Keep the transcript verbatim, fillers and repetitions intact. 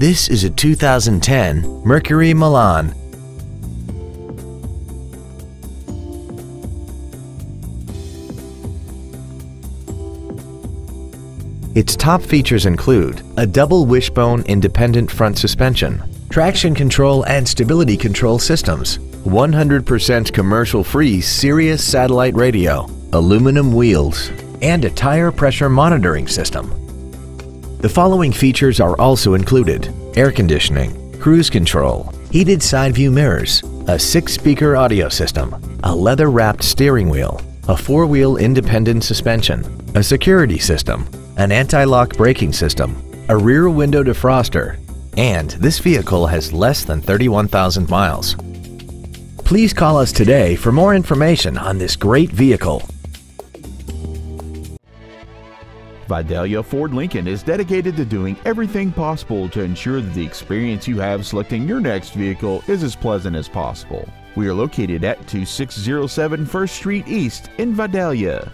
This is a two thousand ten Mercury Milan. Its top features include a double wishbone independent front suspension, traction control and stability control systems, one hundred percent commercial-free Sirius satellite radio, aluminum wheels, and a tire pressure monitoring system. The following features are also included: air conditioning, cruise control, heated side view mirrors, a six-speaker audio system, a leather-wrapped steering wheel, a four-wheel independent suspension, a security system, an anti-lock braking system, a rear window defroster, and this vehicle has less than thirty-one thousand miles. Please call us today for more information on this great vehicle. Vidalia Ford Lincoln is dedicated to doing everything possible to ensure that the experience you have selecting your next vehicle is as pleasant as possible. We are located at two six zero seven First Street East in Vidalia.